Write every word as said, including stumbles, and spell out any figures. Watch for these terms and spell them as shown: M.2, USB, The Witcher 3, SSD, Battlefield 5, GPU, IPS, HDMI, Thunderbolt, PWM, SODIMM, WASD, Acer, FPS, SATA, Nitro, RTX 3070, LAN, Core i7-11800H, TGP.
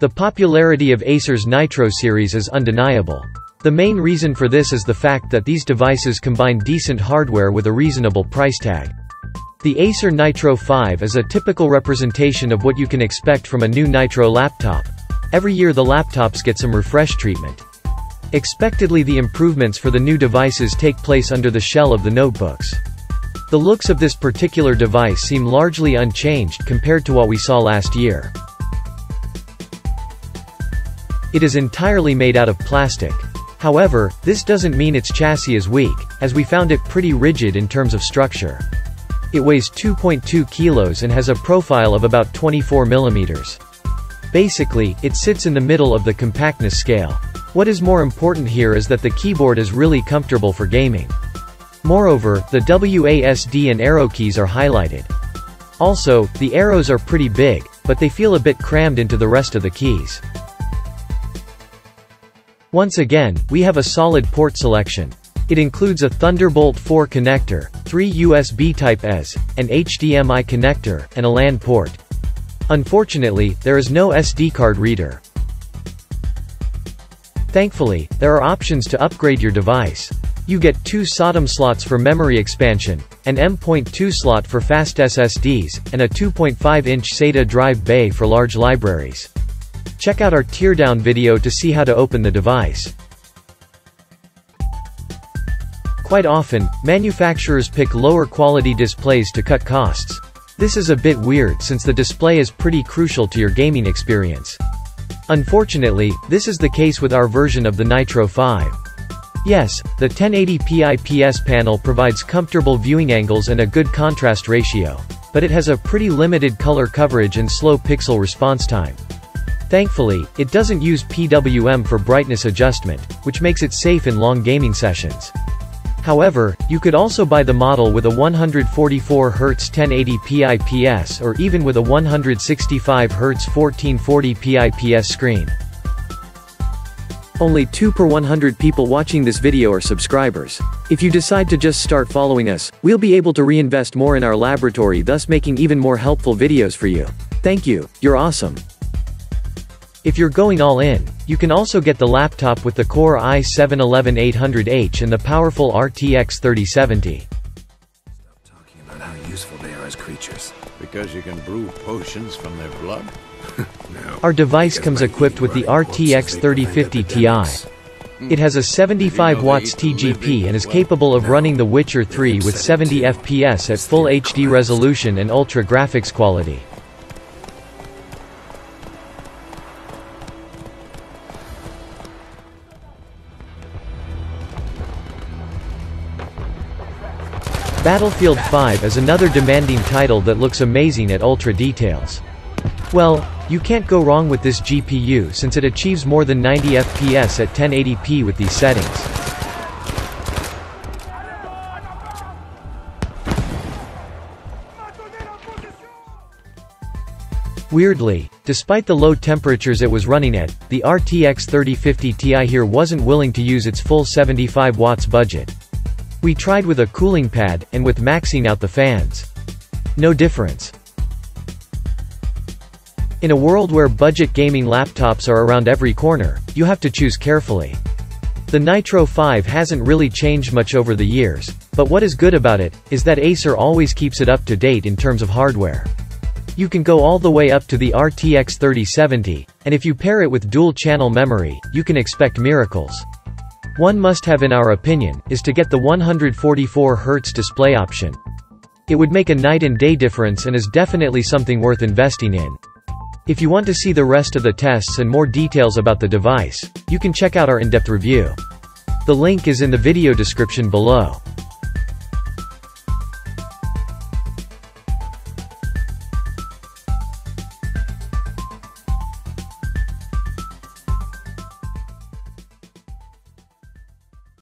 The popularity of Acer's Nitro series is undeniable. The main reason for this is the fact that these devices combine decent hardware with a reasonable price tag. The Acer Nitro five is a typical representation of what you can expect from a new Nitro laptop. Every year the laptops get some refresh treatment. Expectedly, the improvements for the new devices take place under the shell of the notebooks. The looks of this particular device seem largely unchanged compared to what we saw last year. It is entirely made out of plastic. However, this doesn't mean its chassis is weak, as we found it pretty rigid in terms of structure. It weighs two point two kilos and has a profile of about twenty-four millimeters. Basically, it sits in the middle of the compactness scale. What is more important here is that the keyboard is really comfortable for gaming. Moreover, the W A S D and arrow keys are highlighted. Also, the arrows are pretty big, but they feel a bit crammed into the rest of the keys. Once again, we have a solid port selection. It includes a Thunderbolt four connector, three U S B Type S, an H D M I connector, and a LAN port. Unfortunately, there is no S D card reader. Thankfully, there are options to upgrade your device. You get two SODIMM slots for memory expansion, an M dot two slot for fast S S Ds, and a two point five inch SATA drive bay for large libraries. Check out our teardown video to see how to open the device. Quite often, manufacturers pick lower quality displays to cut costs. This is a bit weird since the display is pretty crucial to your gaming experience. Unfortunately, this is the case with our version of the Nitro five. Yes, the ten eighty p I P S panel provides comfortable viewing angles and a good contrast ratio, but it has a pretty limited color coverage and slow pixel response time. Thankfully, it doesn't use P W M for brightness adjustment, which makes it safe in long gaming sessions. However, you could also buy the model with a one hundred forty-four hertz ten eighty p I P S or even with a one hundred sixty-five hertz fourteen forty p I P S screen. Only two per one hundred people watching this video are subscribers. If you decide to just start following us, we'll be able to reinvest more in our laboratory, thus making even more helpful videos for you. Thank you, you're awesome. If you're going all in, you can also get the laptop with the Core i seven eleven eight hundred H and the powerful R T X thirty seventy. Stop talking about how useful they are as creatures. Because you can brew potions from their blood? No. Our device comes equipped with the R T X thirty fifty T I. It has a seventy-five watts T G P and is capable of running The Witcher three with seventy F P S at full H D resolution and ultra graphics quality. Battlefield five is another demanding title that looks amazing at ultra details. Well, you can't go wrong with this G P U since it achieves more than ninety F P S at ten eighty p with these settings. Weirdly, despite the low temperatures it was running at, the R T X thirty fifty T I here wasn't willing to use its full seventy-five watts budget. We tried with a cooling pad, and with maxing out the fans. No difference. In a world where budget gaming laptops are around every corner, you have to choose carefully. The Nitro five hasn't really changed much over the years, but what is good about it, is that Acer always keeps it up to date in terms of hardware. You can go all the way up to the R T X thirty seventy, and if you pair it with dual-channel memory, you can expect miracles. One must-have in our opinion, is to get the one hundred forty-four hertz display option. It would make a night and day difference and is definitely something worth investing in. If you want to see the rest of the tests and more details about the device, you can check out our in-depth review. The link is in the video description below.